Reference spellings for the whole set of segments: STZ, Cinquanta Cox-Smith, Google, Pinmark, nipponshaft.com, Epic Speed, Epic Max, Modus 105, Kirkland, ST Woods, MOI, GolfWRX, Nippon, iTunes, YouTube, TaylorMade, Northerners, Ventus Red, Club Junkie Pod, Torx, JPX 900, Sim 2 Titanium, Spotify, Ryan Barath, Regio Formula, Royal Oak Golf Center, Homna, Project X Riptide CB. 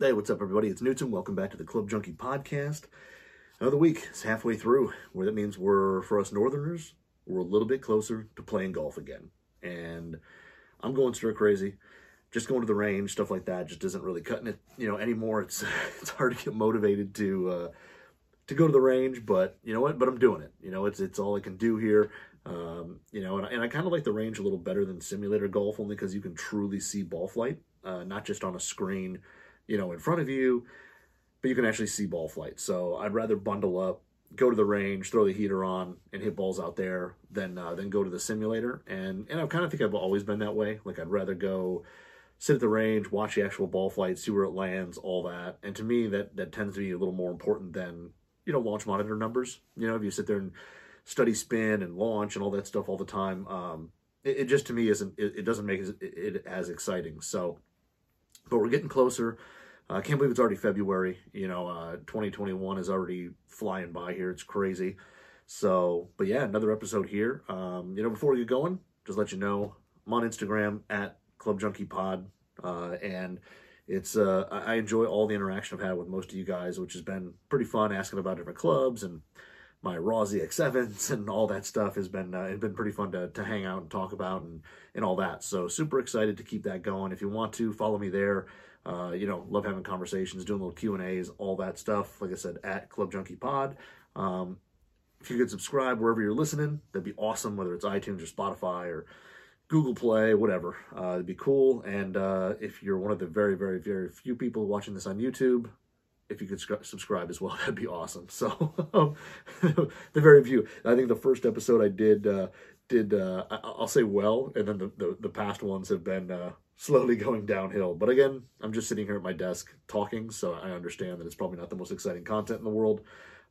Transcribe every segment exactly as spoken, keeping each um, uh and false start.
Hey, what's up, everybody? It's Newton. Welcome back to the Club Junkie Podcast. Another week. It's halfway through, where that means we're, for us Northerners, we're a little bit closer to playing golf again. And I'm going stir crazy. Just going to the range, stuff like that, just isn't really cutting it, you know, anymore. It's it's hard to get motivated to uh, to go to the range, but you know what? But I'm doing it. You know, it's it's all I can do here. Um, you know, and, and I kind of like the range a little better than simulator golf, only because you can truly see ball flight, uh, not just on a screen, you know, in front of you, but you can actually see ball flight. So I'd rather bundle up, go to the range, throw the heater on, and hit balls out there than uh, than go to the simulator. And and I kind of think I've always been that way. Like, I'd rather go sit at the range, watch the actual ball flight, see where it lands, all that. And to me, that that tends to be a little more important than, you know, launch monitor numbers. You know, if you sit there and study spin and launch and all that stuff all the time, um, it, it just to me isn't. It, it doesn't make it, it as exciting. So. But we're getting closer. I uh, can't believe it's already February. You know, uh, twenty twenty-one is already flying by here. It's crazy. So, but yeah, another episode here. Um, you know, before we get going, just let you know, I'm on Instagram at Club Junkie Pod. Uh, and it's, uh, I enjoy all the interaction I've had with most of you guys, which has been pretty fun, asking about different clubs and my raw Z X sevens and all that stuff has been uh, it's been pretty fun to, to hang out and talk about and, and all that. So super excited to keep that going. If you want to, follow me there. Uh, you know, love having conversations, doing little Q and A's, all that stuff. Like I said, at Club Junkie Pod. Um, if you could subscribe wherever you're listening, that'd be awesome, whether it's iTunes or Spotify or Google Play, whatever. Uh, it'd be cool. And uh, if you're one of the very, very, very few people watching this on YouTube, if you could subscribe as well, that'd be awesome. So the very few. I think the first episode I did, uh, did uh, I'll say well, and then the, the, the past ones have been uh, slowly going downhill. But again, I'm just sitting here at my desk talking, so I understand that it's probably not the most exciting content in the world,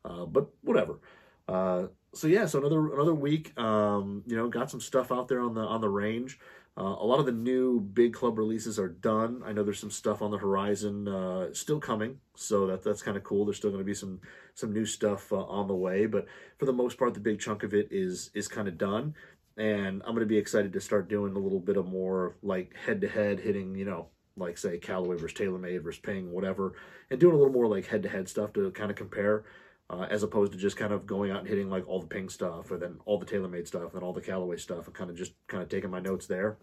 uh, but whatever. Uh, so yeah, so another another week. Um, you know, got some stuff out there on the on the range. Uh, a lot of the new big club releases are done. I know there's some stuff on the horizon uh, still coming, so that that's kind of cool. There's still going to be some some new stuff uh, on the way, but for the most part, the big chunk of it is is kind of done. And I'm going to be excited to start doing a little bit of more like head-to-head hitting, you know, like say Callaway versus TaylorMade versus Ping, whatever, and doing a little more like head-to-head stuff to kind of compare. Uh, as opposed to just kind of going out and hitting like all the Ping stuff or then all the TaylorMade stuff and all the Callaway stuff and kind of just kind of taking my notes there.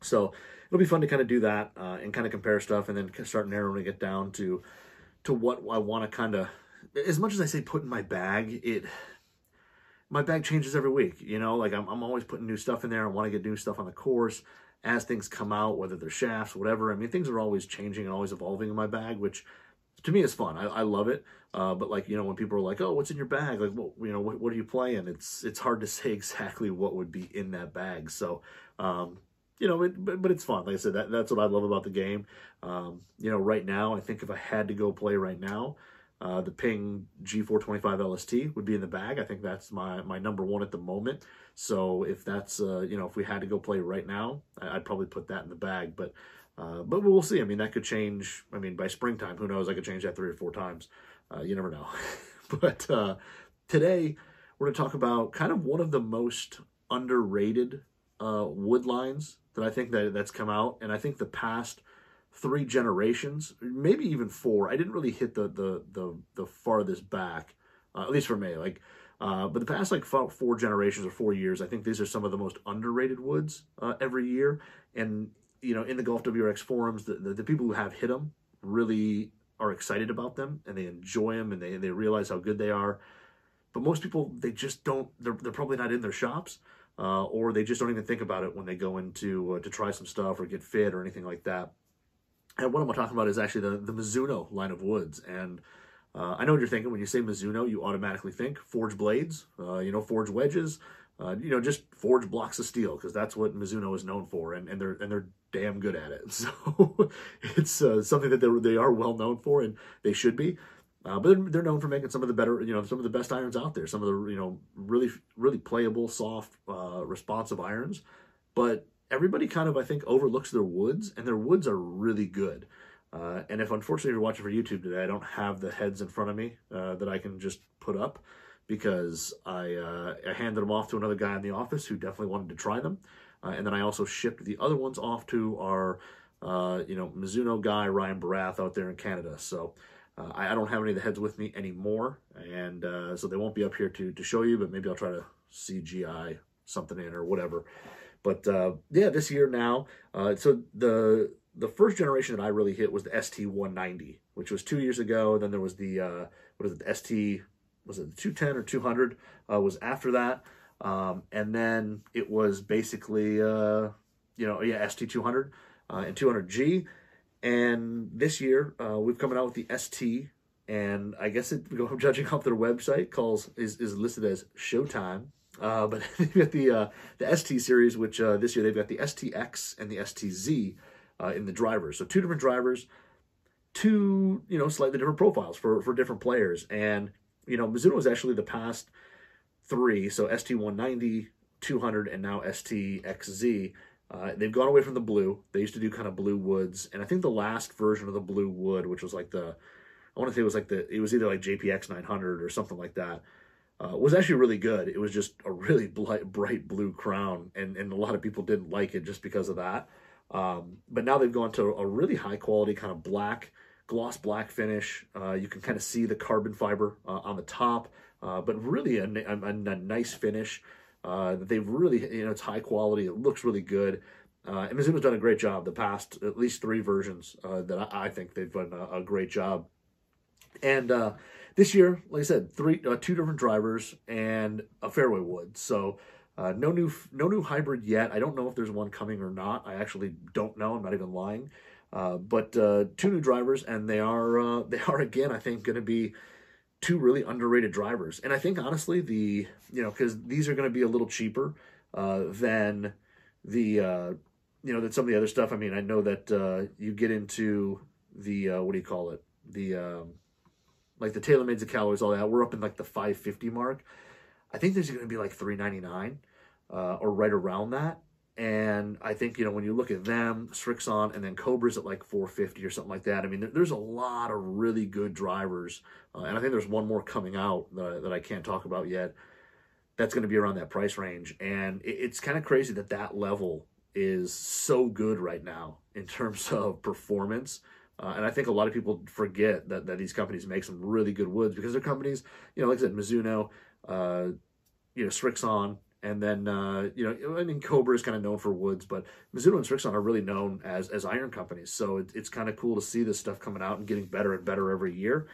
So it'll be fun to kind of do that uh, and kind of compare stuff and then start narrowing it down to to what I want to kind of, as much as I say put in my bag, it my bag changes every week, you know, like I'm, I'm always putting new stuff in there. I want to get new stuff on the course as things come out, whether they're shafts, whatever. I mean, things are always changing and always evolving in my bag, which to me, it's fun. I, I love it. Uh, but like, you know, when people are like, oh, what's in your bag? Like, well, you know, what, what are you playing? It's it's hard to say exactly what would be in that bag. So, um, you know, it, but, but it's fun. Like I said, that, that's what I love about the game. Um, you know, right now, I think if I had to go play right now, uh, the Ping G four twenty-five L S T would be in the bag. I think that's my, my number one at the moment. So if that's, uh, you know, if we had to go play right now, I'd probably put that in the bag. But Uh, but we'll see. I mean, that could change. I mean, by springtime, who knows? I could change that three or four times. Uh, you never know. But uh, today, we're going to talk about kind of one of the most underrated uh, wood lines that I think that that's come out. And I think the past three generations, maybe even four, I didn't really hit the the the, the farthest back, uh, at least for me. Like, uh, but the past like four generations or four years, I think these are some of the most underrated woods uh, every year. And you know, in the GolfWRX forums, the, the, the people who have hit them really are excited about them, and they enjoy them, and they, they realize how good they are. But most people, they just don't, they're, they're probably not in their shops, uh, or they just don't even think about it when they go in to, uh, to try some stuff or get fit or anything like that. And what I'm talking about is actually the, the Mizuno line of woods. And uh, I know what you're thinking. When you say Mizuno, you automatically think forged blades, uh, you know, forged wedges, Uh, you know, just forge blocks of steel, because that's what Mizuno is known for, and, and they're and they're damn good at it. So it's uh, something that they they are well known for, and they should be. Uh, but they're, they're known for making some of the better, you know, some of the best irons out there. Some of the you know really really playable, soft, uh, responsive irons. But everybody kind of I think overlooks their woods, and their woods are really good. Uh, and if unfortunately you're watching for YouTube today, I don't have the heads in front of me uh, that I can just put up, because I, uh, I handed them off to another guy in the office who definitely wanted to try them. Uh, and then I also shipped the other ones off to our uh, you know, Mizuno guy, Ryan Barath, out there in Canada. So uh, I, I don't have any of the heads with me anymore. And uh, so they won't be up here to, to show you, but maybe I'll try to C G I something in or whatever. But uh, yeah, this year now, uh, so the the first generation that I really hit was the S T one ninety, which was two years ago. Then there was the, uh, what is it, the S T, was it the two ten or two hundred, uh, was after that. Um, and then it was basically, uh, you know, yeah, S T two hundred uh, and two hundred G. And this year, uh, we've come out with the S T, and I guess it, I'm judging off their website, calls is, is listed as Showtime. Uh, but they've got the, uh, the S T series, which uh, this year they've got the S T X and the S T Z uh, in the drivers. So two different drivers, two, you know, slightly different profiles for, for different players. And, you know, Mizuno is actually the past three, so S T one ninety, two hundred, and now S T X Z. Uh, they've gone away from the blue. They used to do kind of blue woods, and I think the last version of the blue wood, which was like the, I want to say it was like the, it was either like J P X nine hundred or something like that, uh, was actually really good. It was just a really bright, bright blue crown, and, and a lot of people didn't like it just because of that. Um, but now they've gone to a really high quality kind of black, gloss black finish. Uh, you can kind of see the carbon fiber uh, on the top. Uh, but really a, a, a nice finish. Uh, they've really, you know, it's high quality. It looks really good. Uh, and Mizuno's done a great job the past at least three versions uh, that I, I think they've done a, a great job. And uh, this year, like I said, three, uh, two different drivers and a fairway wood. So uh, no new, no new hybrid yet. I don't know if there's one coming or not. I actually don't know. I'm not even lying. Uh, but uh, two new drivers, and they are, uh, they are again, I think, going to be two really underrated drivers. And I think, honestly, the, you know, because these are going to be a little cheaper uh, than the, uh, you know, than some of the other stuff. I mean, I know that uh, you get into the, uh, what do you call it? The, um, like the TaylorMades, the Callaways, all that. We're up in like the five fifty mark. I think there's going to be like three ninety-nine uh, or right around that. And I think, you know, when you look at them, Srixon, and then Cobra's at like four fifty or something like that. I mean, there, there's a lot of really good drivers. Uh, and I think there's one more coming out that, that I can't talk about yet. That's going to be around that price range. And it, it's kind of crazy that that level is so good right now in terms of performance. Uh, and I think a lot of people forget that, that these companies make some really good woods, because they're companies, you know, like I said, Mizuno, uh, you know, Srixon. And then, uh, you know, I mean, Cobra is kind of known for woods, but Mizuno and Srixon are really known as, as iron companies. So it, it's kind of cool to see this stuff coming out and getting better and better every year.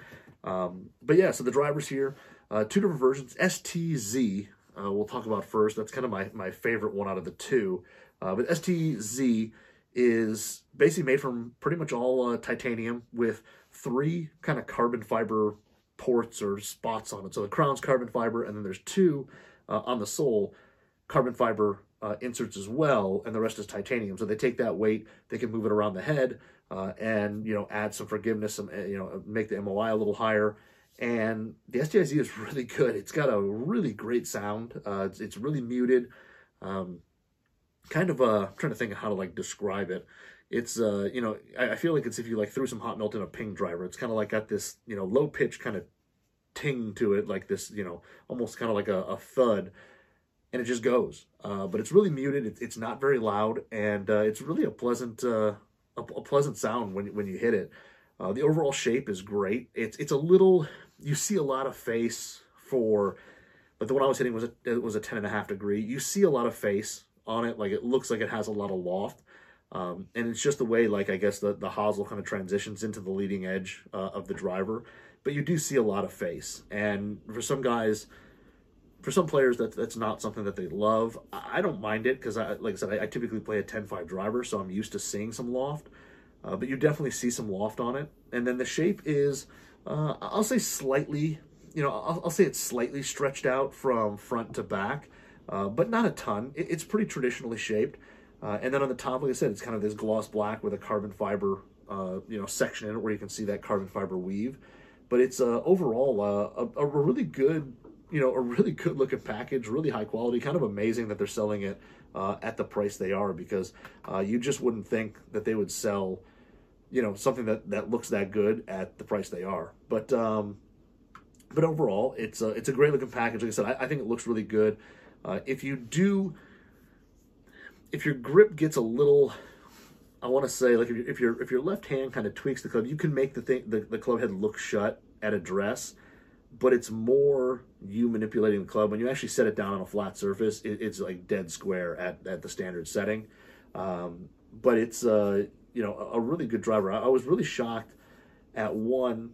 Um, but yeah, so the drivers here, uh, two different versions. S T Z, uh, we'll talk about first. That's kind of my, my favorite one out of the two. Uh, but S T Z is basically made from pretty much all uh, titanium, with three kind of carbon fiber ports or spots on it. So the crown's carbon fiber, and then there's two Uh, on the sole, carbon fiber uh, inserts as well, and the rest is titanium. So they take that weight, they can move it around the head, uh, and, you know, add some forgiveness, some, you know, make the M O I a little higher. And the S T Z is really good. It's got a really great sound. Uh, it's, it's really muted. Um, kind of, uh, I'm trying to think of how to, like, describe it. It's, uh, you know, I, I feel like it's if you, like, threw some hot melt in a ping driver. It's kind of like got this, you know, low-pitch kind of ting to it, like this, you know, almost kind of like a, a thud, and it just goes. Uh, but it's really muted. It, it's not very loud, and uh, it's really a pleasant, uh, a, a pleasant sound when when you hit it. Uh, the overall shape is great. It's it's a little, you see a lot of face for, but the one I was hitting was a, it was a ten and a half degree. You see a lot of face on it, like it looks like it has a lot of loft, um, and it's just the way, like, I guess the the hosel kind of transitions into the leading edge uh, of the driver. But you do see a lot of face, and for some guys, for some players, that that's not something that they love. I don't mind it, because I, like I said, I, I typically play a ten five driver, so I'm used to seeing some loft. Uh, but you definitely see some loft on it, and then the shape is, uh, I'll say slightly, you know, I'll, I'll say it's slightly stretched out from front to back, uh, but not a ton. It, it's pretty traditionally shaped, uh, and then on the top, like I said, it's kind of this gloss black with a carbon fiber, uh, you know, section in it where you can see that carbon fiber weave. But it's uh, overall uh, a, a really good, you know, a really good looking package, really high quality. Kind of amazing that they're selling it uh, at the price they are, because uh, you just wouldn't think that they would sell, you know, something that, that looks that good at the price they are. But um, but overall, it's a, it's a great looking package. Like I said, I, I think it looks really good. Uh, if you do, if your grip gets a little, I want to say, like, if your if your left hand kind of tweaks the club, you can make the thing the, the club head look shut at address, but it's more you manipulating the club. When you actually set it down on a flat surface, it, it's like dead square at, at the standard setting. Um, but it's uh, you know, a really good driver. I, I was really shocked at one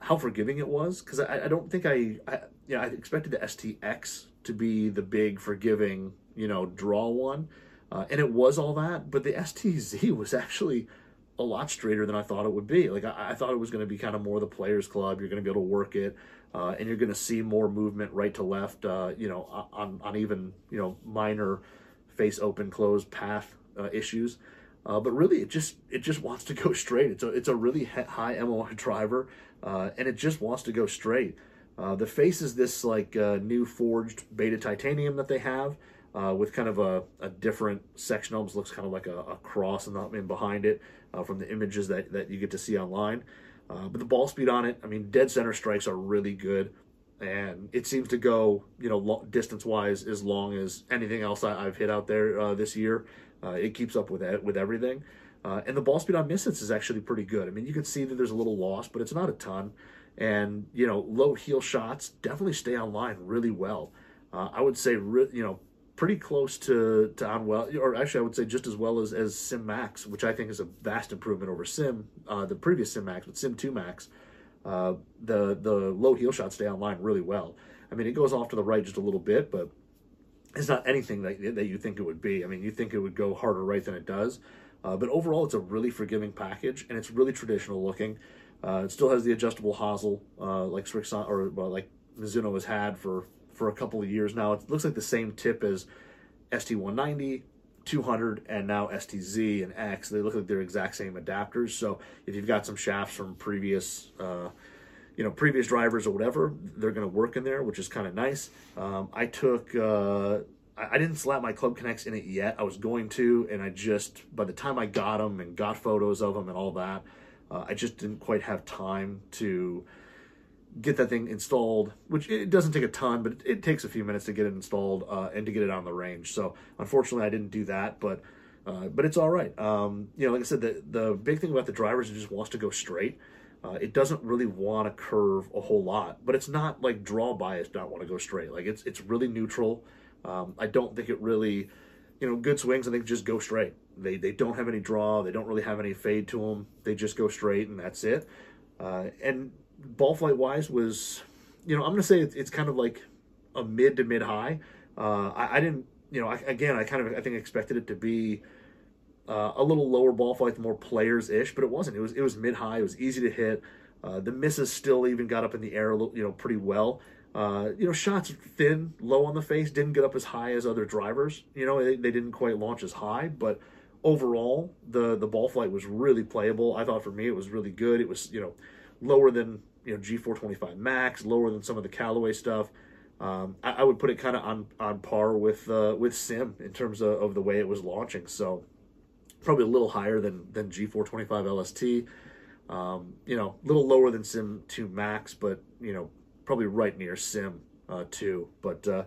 how forgiving it was, because I, I don't think I, I you know I expected the S T X to be the big forgiving, you know, draw one. Uh, and it was all that, but the S T Z was actually a lot straighter than I thought it would be. Like, I, I thought it was going to be kind of more the player's club. You're going to be able to work it, uh, and you're going to see more movement right to left, uh, you know, on, on even, you know, minor face open, close path uh, issues. Uh, but really, it just it just wants to go straight. It's a, it's a really high M O R driver, uh, and it just wants to go straight. Uh, the face is this, like, uh, new forged beta titanium that they have. Uh, with kind of a, a different section, almost looks kind of like a, a cross and in behind it uh, from the images that, that you get to see online. Uh, but the ball speed on it, I mean, dead center strikes are really good, and it seems to go, you know, distance-wise as long as anything else I, I've hit out there uh, this year. Uh, it keeps up with that, with everything. Uh, and the ball speed on misses is actually pretty good. I mean, you can see that there's a little loss, but it's not a ton. And, you know, low heel shots definitely stay online really well. Uh, I would say, re you know, pretty close to, to on well, or actually I would say just as well as, as Sim Max, which I think is a vast improvement over Sim, uh, the previous Sim Max, but Sim two Max, uh, the, the low heel shots stay online really well. I mean, it goes off to the right just a little bit, but it's not anything that, that you think it would be. I mean, you think it would go harder right than it does, uh, but overall it's a really forgiving package, and it's really traditional looking. Uh, it still has the adjustable hosel, uh, like Srixon, or well, like Mizuno has had for for a couple of years now. It looks like the same tip as S T one ninety, two hundred, and now S T Z and X. They look like they're exact same adapters. So if you've got some shafts from previous, uh, you know, previous drivers or whatever, they're going to work in there, which is kind of nice. Um, I took, uh, I, I didn't slap my Club Connects in it yet. I was going to, and I just, by the time I got them and got photos of them and all that, uh, I just didn't quite have time to get that thing installed, which it doesn't take a ton, but it, it takes a few minutes to get it installed uh, and to get it on the range. So unfortunately I didn't do that, but uh, but it's all right. Um, you know, like I said, the, the big thing about the driver is it just wants to go straight. Uh, it doesn't really want to curve a whole lot, but it's not like draw bias, not want to go straight. Like it's, it's really neutral. Um, I don't think it really, you know, good swings, I think just go straight. They, they don't have any draw. They don't really have any fade to them. They just go straight and that's it. Uh, and ball flight wise was, you know, I'm going to say it's, it's kind of like a mid to mid high. Uh, I, I didn't, you know, I, again, I kind of, I think expected it to be uh, a little lower ball flight, more players ish, but it wasn't, it was, it was mid high. It was easy to hit. Uh, the misses still even got up in the air a little, you know, pretty well. Uh, you know, shots thin, low on the face, didn't get up as high as other drivers. You know, they, they didn't quite launch as high, but overall the, the ball flight was really playable. I thought for me, it was really good. It was, you know, lower than, you know, G four twenty-five Max, lower than some of the Callaway stuff. Um, I, I would put it kind of on, on par with uh, with Sim in terms of, of the way it was launching. So probably a little higher than, than G four twenty-five L S T. Um, you know, a little lower than Sim two Max, but, you know, probably right near Sim uh, two. But uh,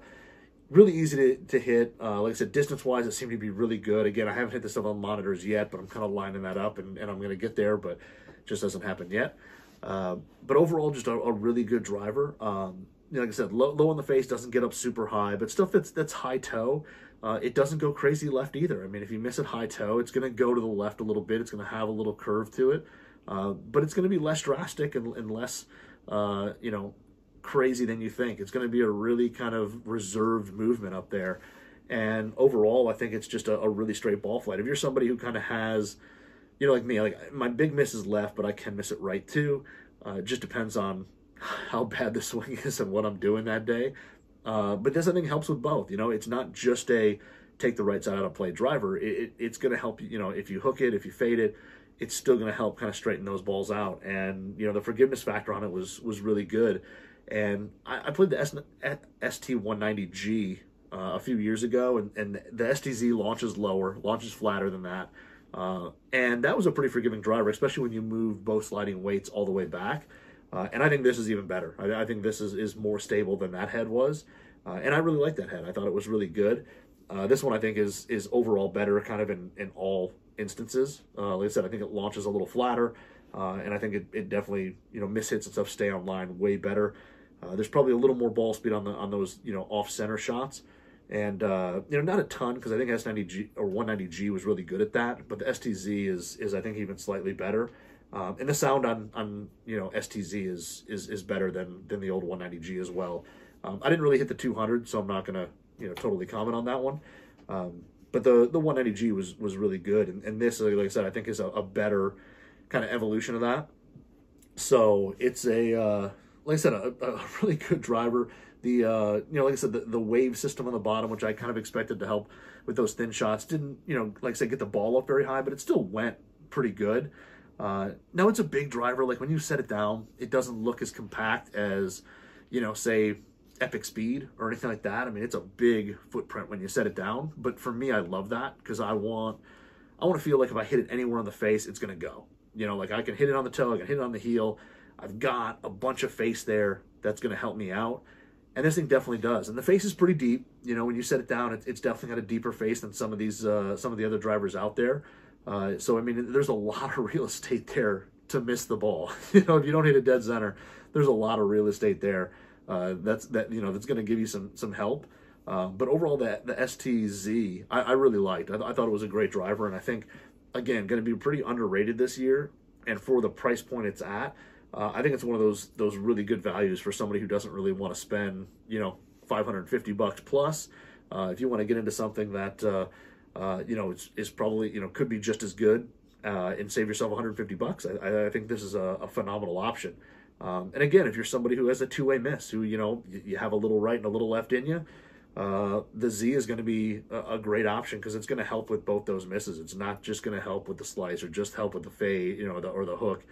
really easy to, to hit. Uh, like I said, distance-wise, it seemed to be really good. Again, I haven't hit this stuff on monitors yet, but I'm kind of lining that up, and, and I'm going to get there, but it just hasn't happened yet. Uh, but overall, just a, a really good driver. Um, you know, like I said, low, low on the face, doesn't get up super high, but stuff that's, that's high toe, uh, it doesn't go crazy left either. I mean, if you miss it high toe, it's going to go to the left a little bit. It's going to have a little curve to it, uh, but it's going to be less drastic and, and less, uh, you know, crazy than you think. It's going to be a really kind of reserved movement up there. And overall, I think it's just a, a really straight ball flight. If you're somebody who kind of has, you know, like me, like my big miss is left, but I can miss it right too. Uh, it just depends on how bad the swing is and what I'm doing that day. Uh, but this, I think, helps with both. You know, it's not just a take the right side out of play driver. It, it, it's going to help you, you know, if you hook it, if you fade it, it's still going to help kind of straighten those balls out. And, you know, the forgiveness factor on it was was really good. And I, I played the S T one ninety G uh, a few years ago, and, and the S T Z launches lower, launches flatter than that. Uh, and that was a pretty forgiving driver, especially when you move both sliding weights all the way back. Uh, and I think this is even better. I, I think this is, is more stable than that head was. Uh, and I really like that head. I thought it was really good. Uh, this one I think is is overall better, kind of in in all instances. Uh, like I said, I think it launches a little flatter, uh, and I think it, it definitely, you know, mishits and stuff stay on line way better. Uh, there's probably a little more ball speed on the on those, you know, off center shots, and uh, you know, not a ton, because I think S ninety G or one ninety G was really good at that, but the S T Z is is I think even slightly better. Um, and the sound on, on you know, S T Z is is is better than than the old one ninety G as well. Um, I didn't really hit the two hundred, so I'm not gonna, you know, totally comment on that one. Um, but the the one ninety G was was really good, and, and this, like I said, I think is a, a better kind of evolution of that. So it's a uh, like I said, a, a really good driver. The uh, you know, like I said, the, the wave system on the bottom, which I kind of expected to help with those thin shots, didn't, you know, like I said, get the ball up very high, but it still went pretty good. Uh, now it's a big driver. Like when you set it down, it doesn't look as compact as, you know, say Epic Speed or anything like that. I mean, it's a big footprint when you set it down. But for me, I love that, because I want, I want to feel like if I hit it anywhere on the face, it's gonna go. You know, like I can hit it on the toe, I can hit it on the heel. I've got a bunch of face there that's gonna help me out, and this thing definitely does. And the face is pretty deep. You know, when you set it down, it, it's definitely got a deeper face than some of these, uh, some of the other drivers out there. Uh, so, I mean, there's a lot of real estate there to miss the ball. You know, if you don't hit a dead center, there's a lot of real estate there. Uh, that's that, you know, that's going to give you some, some help. Uh, but overall, that the S T Z, I, I really liked. I, th I thought it was a great driver. And I think, again, going to be pretty underrated this year. And for the price point it's at, uh, I think it's one of those, those really good values for somebody who doesn't really want to spend, you know, five hundred fifty bucks plus. Uh, if you want to get into something that, uh, Uh, you know, it's, it's probably, you know, could be just as good, uh, and save yourself one hundred fifty bucks. I, I think this is a, a phenomenal option. Um, and again, if you're somebody who has a two-way miss, who, you know, you, you have a little right and a little left in you, uh, the Z is going to be a, a great option, because it's going to help with both those misses. It's not just going to help with the slice or just help with the fade, you know, the, or the hook.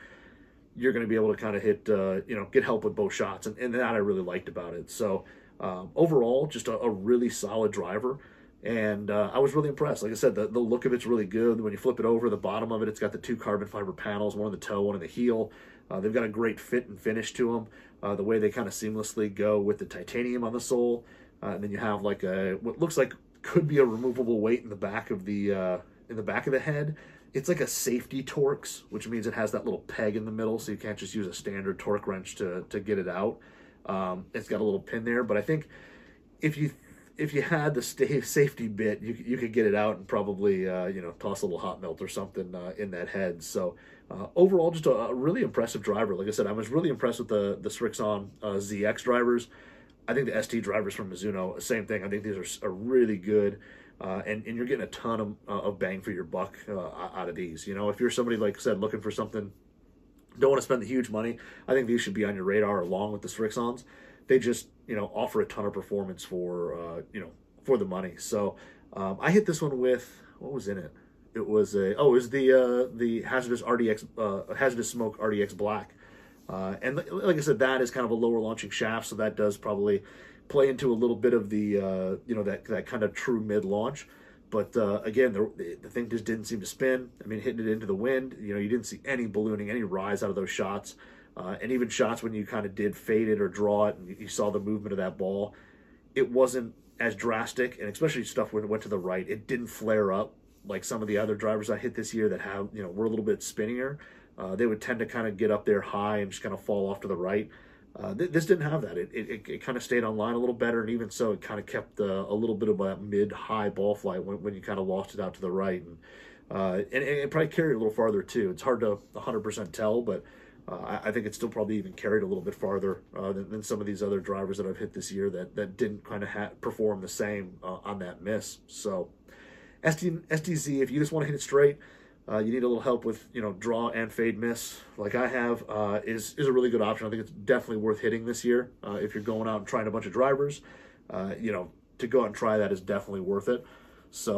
You're going to be able to kind of hit, uh, you know, get help with both shots. And, and that I really liked about it. So um, overall, just a, a really solid driver. And uh, I was really impressed. Like I said, the, the look of it's really good. When you flip it over, the bottom of it, it's got the two carbon fiber panels, one on the toe, one on the heel. Uh, they've got a great fit and finish to them. Uh, the way they kind of seamlessly go with the titanium on the sole. Uh, and then you have like a, what looks like could be a removable weight in the back of the, uh, in the back of the head. It's like a safety Torx, which means it has that little peg in the middle, so you can't just use a standard torque wrench to, to get it out. Um, it's got a little pin there, but I think if you If you had the safety bit, you, you could get it out and probably, uh, you know, toss a little hot melt or something uh, in that head. So uh, overall, just a, a really impressive driver. Like I said, I was really impressed with the, the Srixon uh, Z X drivers. I think the S T drivers from Mizuno, same thing. I think these are, are really good, uh, and, and you're getting a ton of, uh, of bang for your buck uh, out of these. You know, if you're somebody, like I said, looking for something, don't want to spend the huge money, I think these should be on your radar along with the Srixons. They just, you know, offer a ton of performance for, uh, you know, for the money. So um, I hit this one with, what was in it? It was a, oh, it was the, uh, the Hazardous R D X, uh, Hazardous Smoke R D X Black. Uh, and like I said, that is kind of a lower launching shaft. So that does probably play into a little bit of the, uh, you know, that, that kind of true mid launch. But uh, again, the, the thing just didn't seem to spin. I mean, hitting it into the wind, you know, you didn't see any ballooning, any rise out of those shots. Uh, and even shots when you kind of did fade it or draw it and you saw the movement of that ball, it wasn't as drastic, and especially stuff when it went to the right, it didn't flare up like some of the other drivers I hit this year that have, you know, were a little bit spinnier. Uh, they would tend to kind of get up there high and just kind of fall off to the right. Uh, th this didn't have that. It, it, it kind of stayed on line a little better, and even so, it kind of kept uh, a little bit of that mid-high ball flight when, when you kind of lost it out to the right. And, uh, and, and it probably carried a little farther, too. It's hard to one hundred percent tell, but Uh, I think it's still probably even carried a little bit farther uh, than, than some of these other drivers that I've hit this year that, that didn't kind of ha perform the same uh, on that miss. So S T, S T Z, if you just want to hit it straight, uh, you need a little help with, you know, draw and fade miss like I have, uh, is, is a really good option. I think it's definitely worth hitting this year. Uh, if you're going out and trying a bunch of drivers, uh, you know, to go out and try that is definitely worth it. So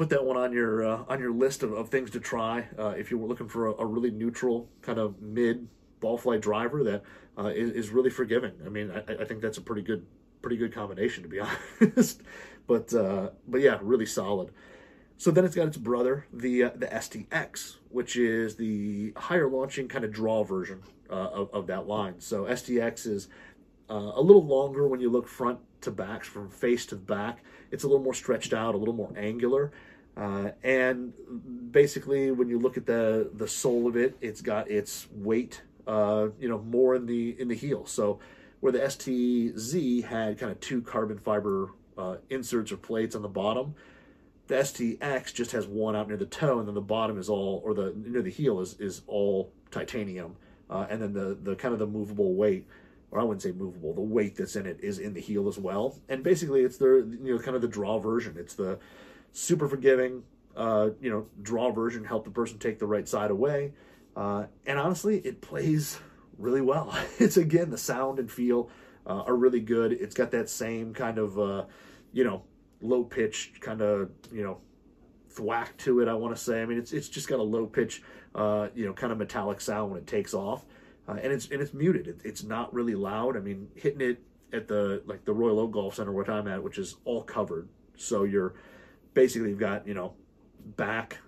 put that one on your uh, on your list of, of things to try uh, if you were looking for a, a really neutral kind of mid ball flight driver that uh, is, is really forgiving. I mean, I, I think that's a pretty good pretty good combination, to be honest. but uh, but yeah, really solid. So then it's got its brother, the uh, the S T X, which is the higher launching kind of draw version uh, of, of that line. So S T X is uh, a little longer when you look front to back, from face to back. It's a little more stretched out, a little more angular. Uh, and basically, when you look at the the sole of it, it's got its weight, uh, you know, more in the in the heel. So where the S T Z had kind of two carbon fiber uh, inserts or plates on the bottom, the S T X just has one out near the toe, and then the bottom is all, or the near the heel is is all titanium, uh, and then the the kind of the movable weight, or I wouldn't say movable, the weight that's in it is in the heel as well. And basically, it's their, you know, kind of the draw version. It's the super forgiving, uh, you know, draw version, help the person take the right side away. Uh, and honestly, it plays really well. It's, again, the sound and feel uh, are really good. It's got that same kind of, uh, you know, low-pitched kind of, you know, thwack to it, I want to say. I mean, it's it's just got a low-pitch, uh, you know, kind of metallic sound when it takes off. Uh, and it's and it's muted. It, it's not really loud. I mean, hitting it at the, like, the Royal Oak Golf Center, which I'm at, which is all covered. So you're... Basically, you've got, you know, back,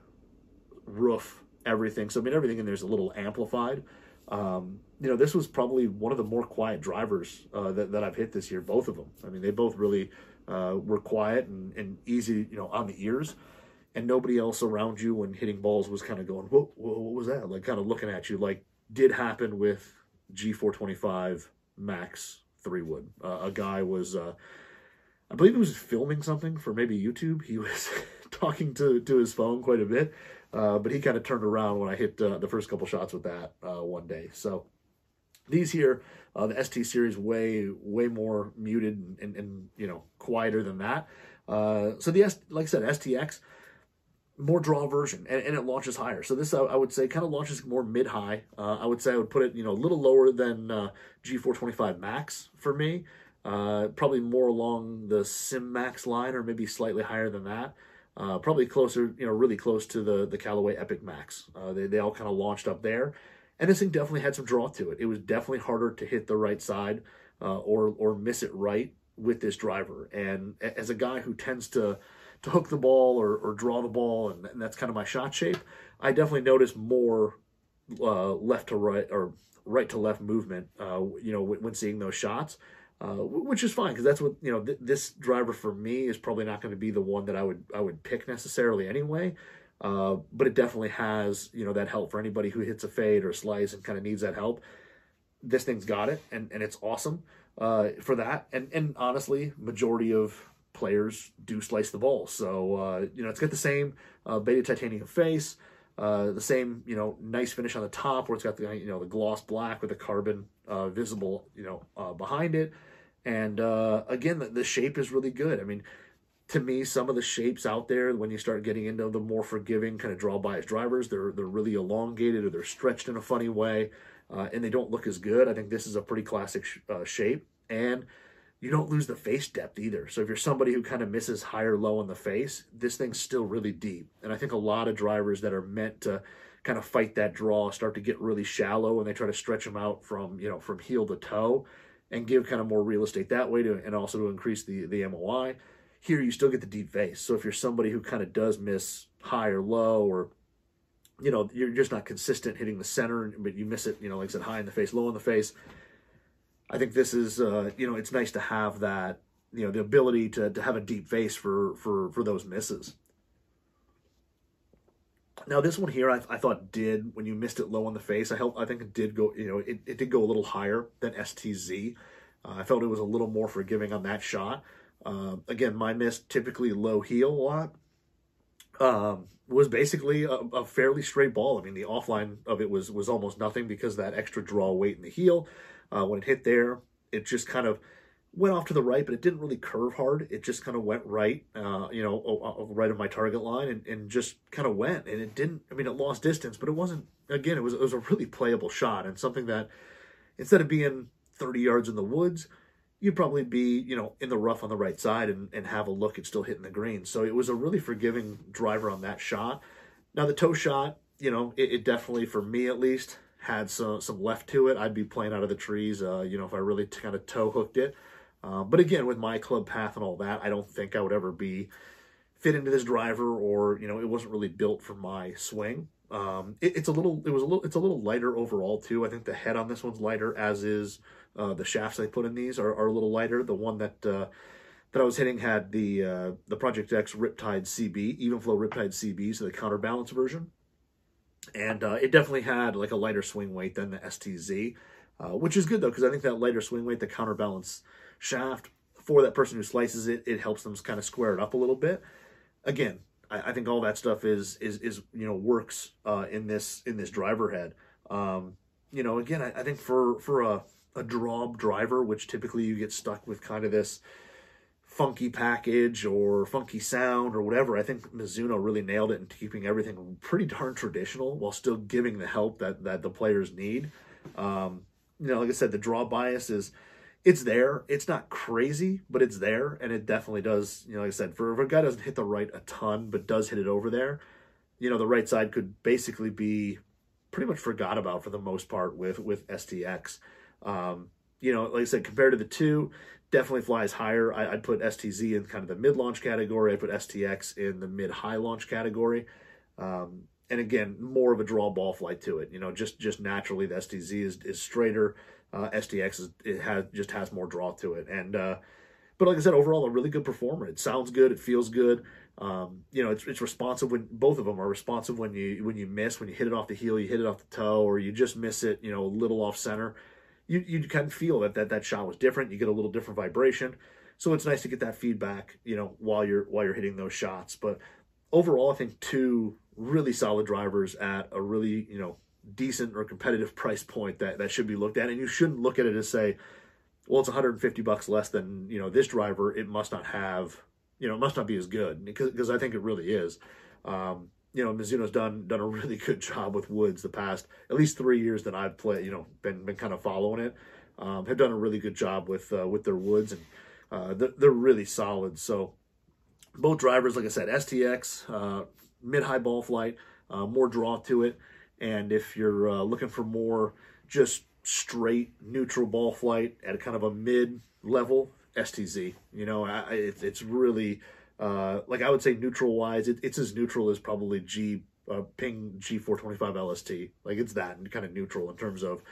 roof, everything. So, I mean, everything in there is a little amplified. Um, you know, this was probably one of the more quiet drivers uh, that, that I've hit this year, both of them. I mean, they both really uh, were quiet and, and easy, you know, on the ears. And nobody else around you when hitting balls was kind of going, whoa, whoa, what was that? Like, kind of looking at you, like did happen with G four twenty-five Max three wood. Uh, a guy was... Uh, I believe he was filming something for maybe YouTube. He was talking to, to his phone quite a bit, uh, but he kind of turned around when I hit uh, the first couple shots with that uh, one day. So these here, uh, the S T series, way, way more muted and, and, and you know, quieter than that. Uh, so the, S, like I said, S T X, more draw version, and, and it launches higher. So this, I, I would say, kind of launches more mid-high. Uh, I would say I would put it, you know, a little lower than uh, G four twenty-five Max for me. Uh, probably more along the Sim Max line, or maybe slightly higher than that. Uh, probably closer, you know, really close to the the Callaway Epic Max. Uh, they they all kind of launched up there, and this thing definitely had some draw to it. It was definitely harder to hit the right side uh, or or miss it right with this driver. And as a guy who tends to to hook the ball or or draw the ball, and, and that's kind of my shot shape, I definitely noticed more uh, left to right or right to left movement. Uh, you know, when, when seeing those shots. Uh, which is fine, because that's what, you know, th this driver for me is probably not going to be the one that I would I would pick necessarily anyway, uh, but it definitely has, you know, that help for anybody who hits a fade or a slice and kind of needs that help. This thing's got it, and, and it's awesome uh, for that, and, and honestly, majority of players do slice the ball, so, uh, you know, it's got the same uh, beta titanium face, uh, the same, you know, nice finish on the top where it's got the, you know, the gloss black with the carbon uh, visible, you know, uh, behind it. And uh, again, the, the shape is really good. I mean, to me, some of the shapes out there, when you start getting into the more forgiving kind of draw bias drivers, they're, they're really elongated, or they're stretched in a funny way, uh, and they don't look as good. I think this is a pretty classic sh uh, shape, and you don't lose the face depth either. So if you're somebody who kind of misses high or low on the face, this thing's still really deep. And I think a lot of drivers that are meant to kind of fight that draw start to get really shallow, and they try to stretch them out from, you know, from heel to toe, and give kind of more real estate that way, to, and also to increase the, the M O I. Here, you still get the deep face. So if you're somebody who kind of does miss high or low, or, you know, you're just not consistent hitting the center, but you miss it, you know, like I said, high in the face, low in the face, I think this is, uh, you know, it's nice to have that, you know, the ability to, to have a deep face for, for, for those misses. Now, this one here, I, I thought did, when you missed it low on the face, I helped, I think it did go, you know, it, it did go a little higher than S T Z. Uh, I felt it was a little more forgiving on that shot. Uh, again, my miss, typically low heel a lot, um, was basically a, a fairly straight ball. I mean, the offline of it was, was almost nothing, because that extra draw weight in the heel, uh, when it hit there, it just kind of went off to the right, but it didn't really curve hard. It just kind of went right, uh, you know, right of my target line, and, and just kind of went. And it didn't, I mean, it lost distance, but it wasn't, again, it was, it was a really playable shot, and something that, instead of being thirty yards in the woods, you'd probably be, you know, in the rough on the right side and, and have a look at still hitting the green. So it was a really forgiving driver on that shot. Now, the toe shot, you know, it, it definitely, for me at least, had some, some left to it. I'd be playing out of the trees, uh, you know, if I really kind of toe hooked it. Uh, but again, with my club path and all that, I don't think I would ever be fit into this driver, or, you know, it wasn't really built for my swing. Um, it, it's a little, it was a little, it's a little lighter overall too. I think the head on this one's lighter, as is uh, the shafts they put in these are, are a little lighter. The one that uh, that I was hitting had the uh, the Project X Riptide C B, Evenflow Riptide C B, so the counterbalance version, and uh, it definitely had like a lighter swing weight than the S T Z, uh, which is good though, because I think that lighter swing weight, the counterbalance shaft, for that person who slices it, it helps them kind of square it up a little bit. Again, I think all that stuff is, is, is, you know, works, uh, in this, in this driver head. Um, you know, again, I, I think for, for a, a draw driver, which typically you get stuck with kind of this funky package or funky sound or whatever, I think Mizuno really nailed it in keeping everything pretty darn traditional while still giving the help that, that the players need. Um, you know, like I said, the draw bias is, it's there. It's not crazy, but it's there, and it definitely does, you know, like I said, for, for a guy who doesn't hit the right a ton, but does hit it over there, you know, the right side could basically be pretty much forgot about for the most part with, with S T X. Um, you know, like I said, compared to the two, definitely flies higher. I, I'd put S T Z in kind of the mid-launch category. I'd put S T X in the mid-high launch category. Um, and again, more of a draw ball flight to it. You know, just, just naturally, the S T Z is, is straighter. Uh, S T X is, it has just has more draw to it, and uh, but like I said, overall a really good performer. It sounds good, it feels good. Um, you know, it's it's responsive when both of them are responsive when you when you miss, when you hit it off the heel, you hit it off the toe, or you just miss it, you know, a little off center. You you kind of feel that that that shot was different. You get a little different vibration, so it's nice to get that feedback, you know, while you're while you're hitting those shots. But overall, I think two really solid drivers at a really, you know, decent or competitive price point that that should be looked at, and you shouldn't look at it as say, well, it's one hundred fifty bucks less than, you know, this driver, it must not have, you know, it must not be as good, because because I think it really is. Um you know, Mizuno's done done a really good job with woods the past at least three years that I've played, you know, been been kind of following it. Um have done a really good job with uh, with their woods, and uh they're, they're really solid. So both drivers, like I said, S T X, uh mid-high ball flight, uh more draw to it. And if you're uh, looking for more just straight neutral ball flight at a kind of a mid-level, S T Z. You know, I, it, it's really, uh, like I would say neutral-wise, it, it's as neutral as probably G uh, Ping G four twenty-five L S T. Like, it's that and kind of neutral in terms of,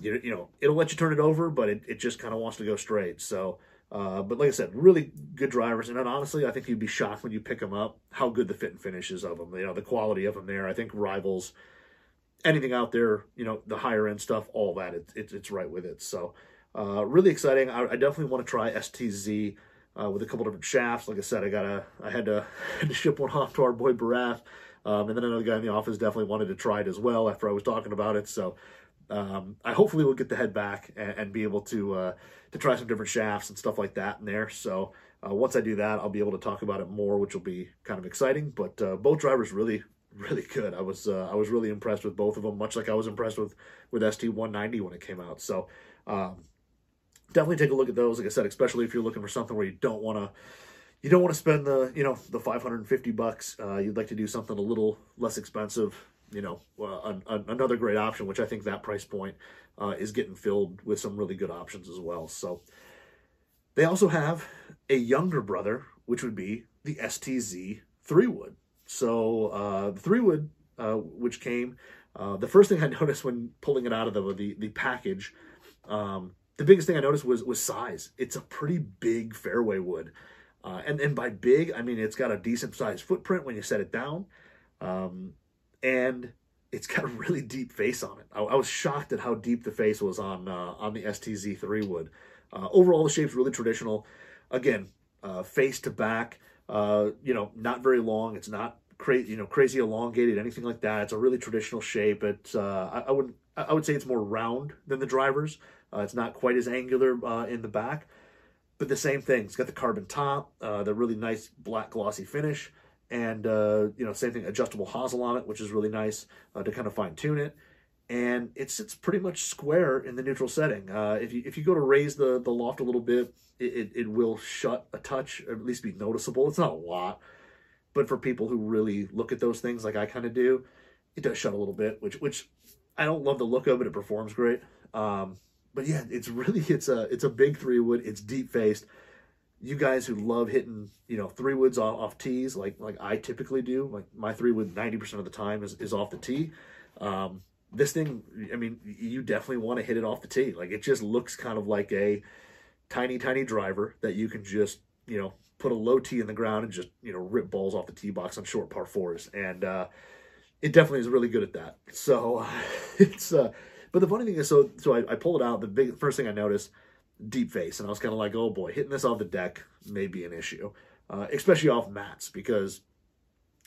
you, you know, it'll let you turn it over, but it, it just kind of wants to go straight. So, uh, but like I said, really good drivers. And honestly, I think you'd be shocked when you pick them up how good the fit and finish is of them. You know, the quality of them there, I think, rivals anything out there, you know, the higher end stuff, all that. It, it, it's right with it. So uh, really exciting. I, I definitely want to try S T Z uh, with a couple different shafts. Like I said, I got to, I had to, had to ship one off to our boy Barath. Um, and then another guy in the office definitely wanted to try it as well after I was talking about it. So Um, I hopefully will get the head back and, and be able to uh, to try some different shafts and stuff like that in there. So uh, once I do that, I'll be able to talk about it more, which will be kind of exciting. But uh, both drivers really, really good. I was uh, I was really impressed with both of them, much like I was impressed with with S T one ninety when it came out. So um, definitely take a look at those. Like I said, especially if you're looking for something where you don't want to you don't want to spend the you know the five hundred fifty bucks. Uh, you'd like to do something a little less expensive. You know, uh, an, an, another great option, which I think that price point uh, is getting filled with some really good options as well. So they also have a younger brother, which would be the S T Z three wood. So uh, the three wood, uh, which came, uh, the first thing I noticed when pulling it out of the, the, the package, um, the biggest thing I noticed was, was size. It's a pretty big fairway wood. Uh, and, and by big, I mean, it's got a decent sized footprint when you set it down. Um, And it's got a really deep face on it. I, I was shocked at how deep the face was on uh, on the S T Z three wood. Uh, overall, the shape's really traditional. Again, uh, face to back. Uh, you know, not very long. It's not crazy. You know, crazy elongated, anything like that. It's a really traditional shape. It's uh, I, I would I would say it's more round than the drivers. Uh, it's not quite as angular uh, in the back, but the same thing. It's got the carbon top. Uh, the really nice black glossy finish. And, uh, you know, same thing, adjustable hosel on it, which is really nice uh, to kind of fine tune it. And it sits pretty much square in the neutral setting. Uh, if you if you go to raise the, the loft a little bit, it, it, it will shut a touch, or at least be noticeable. It's not a lot, but for people who really look at those things like I kind of do, it does shut a little bit, which which I don't love the look of, but it performs great. Um, but yeah, it's really, it's a, it's a big three wood. It's deep faced. you guys who love hitting, you know, three woods off, off tees, like like I typically do, like my three wood ninety percent of the time is, is off the tee. Um, this thing, I mean, you definitely want to hit it off the tee. Like, it just looks kind of like a tiny, tiny driver that you can just, you know, put a low tee in the ground and just, you know, rip balls off the tee box on short par fours. And uh, it definitely is really good at that. So uh, it's, uh, but the funny thing is, so so I, I pull it out. The big first thing I noticed, deep face, and I was kind of like, oh boy, hitting this off the deck may be an issue, uh, especially off mats, because,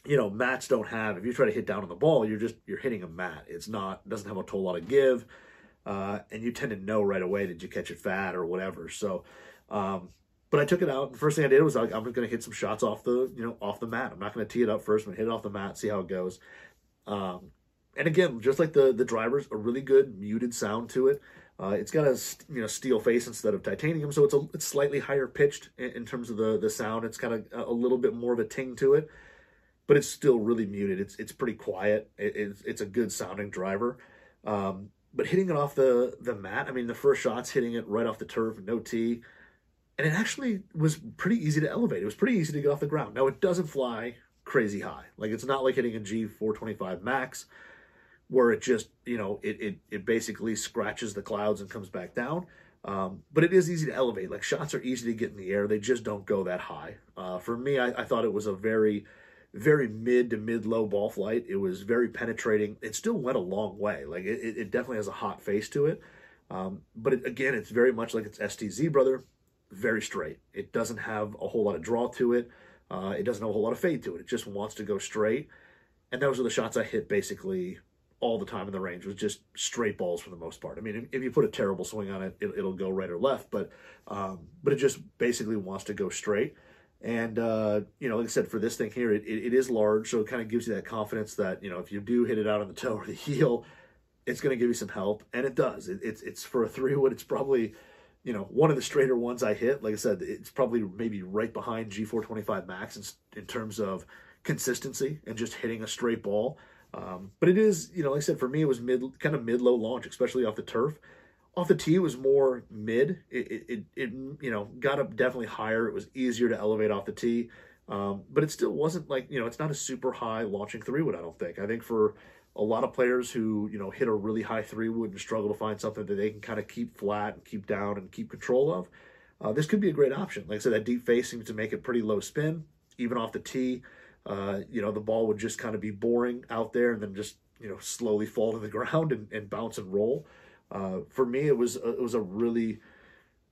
you know, mats don't have, if you try to hit down on the ball, you're just, you're hitting a mat. It's not, doesn't have a whole lot of give, uh, and you tend to know right away, did you catch it fat or whatever. So, um, but I took it out, and first thing I did was I, I'm going to hit some shots off the, you know, off the mat. I'm not going to tee it up first, I'm going to hit it off the mat, see how it goes. Um, and again, just like the, the drivers, a really good muted sound to it. Uh, it's got a, you know, steel face instead of titanium, so it's a, it's slightly higher pitched in, in terms of the, the sound. It's kind of a, a little bit more of a ting to it, but it's still really muted. It's it's pretty quiet. It, it's, it's a good sounding driver. Um, but hitting it off the, the mat, I mean, the first shot's hitting it right off the turf, no tee, and it actually was pretty easy to elevate. It was pretty easy to get off the ground. Now, it doesn't fly crazy high. Like, it's not like hitting a G four twenty-five Max, where it just, you know, it, it, it basically scratches the clouds and comes back down. Um, but it is easy to elevate. Like, shots are easy to get in the air. They just don't go that high. Uh, for me, I, I thought it was a very, very mid to mid-low ball flight. It was very penetrating. It still went a long way. Like, it, it definitely has a hot face to it. Um, but it, again, it's very much like its S T Z brother, very straight. It doesn't have a whole lot of draw to it. Uh, it doesn't have a whole lot of fade to it. It just wants to go straight. And those are the shots I hit basically all the time in the range, was just straight balls for the most part. I mean, if you put a terrible swing on it, it it'll go right or left, but um, but it just basically wants to go straight. And, uh, you know, like I said, for this thing here, it, it, it is large, so it kind of gives you that confidence that, you know, if you do hit it out on the toe or the heel, it's going to give you some help, and it does. It, it's, it's for a three-wood, it's probably, you know, one of the straighter ones I hit. Like I said, it's probably maybe right behind G four twenty-five Max in, in terms of consistency and just hitting a straight ball. Um, but it is, you know, like I said, for me, it was mid, kind of mid-low launch, especially off the turf. Off the tee, it was more mid. It, it, it, it, you know, got up definitely higher. It was easier to elevate off the tee. Um, but it still wasn't like, you know, it's not a super high launching three-wood, I don't think. I think for a lot of players who, you know, hit a really high three-wood and struggle to find something that they can kind of keep flat and keep down and keep control of, uh, this could be a great option. Like I said, that deep face seems to make it pretty low spin, even off the tee. Uh, you know, the ball would just kind of be boring out there and then just, you know, slowly fall to the ground and, and bounce and roll. Uh, for me, it was, a, it was a really,